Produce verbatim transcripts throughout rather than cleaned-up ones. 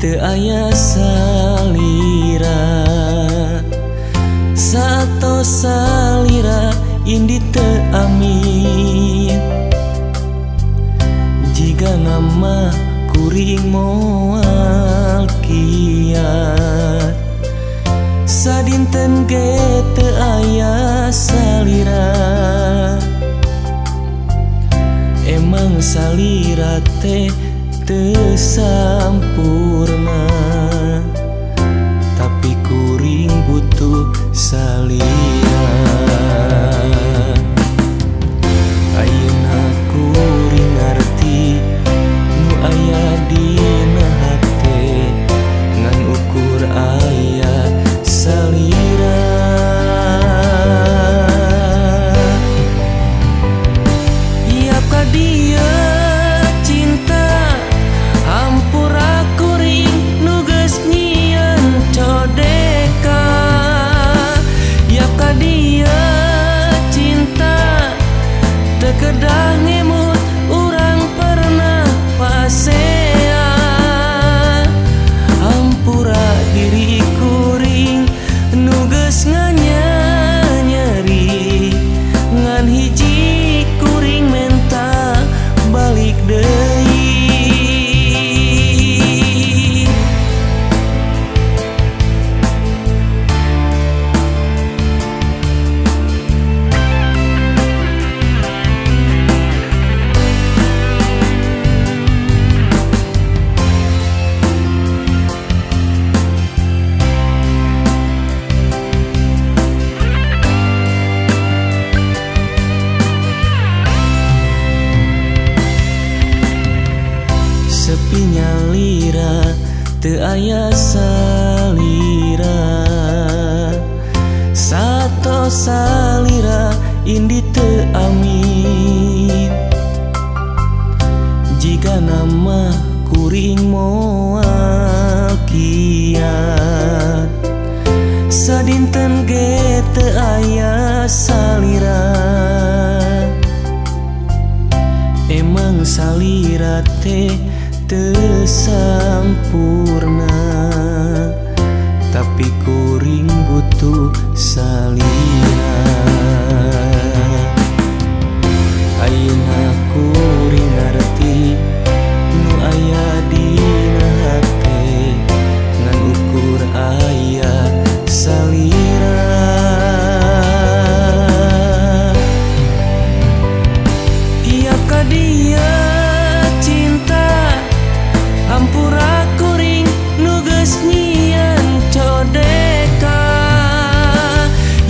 teu aya salira, sato salira indi teu amin, jiga nama kuring moal kiat, sadinten ge teu aya salira, emang salira teh teu sampurna, tapi kuring butuh salira. Ayeuna kuring ngarti nu aya dina hate, ngan ukur aya salira. Iap ka dieu kedah ngemut urang pernah pasea, ampura diri kuring nuges nganyari, ngan hiji kuring menta balik deui. Nyalira teu aya salira, sato salira indi teu amin, jiga nama kuring moal kiat, sadinten ge teu aya salira, emang salira teh teu sampurna, tapi kuring butuh salira. Ayeuna kuring ngarti nu aya dina hate, ngan ukur aya salira. Iap ka dieu cinta ampura kuring nu geus nyieun codeka,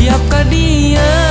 iap ka dieu.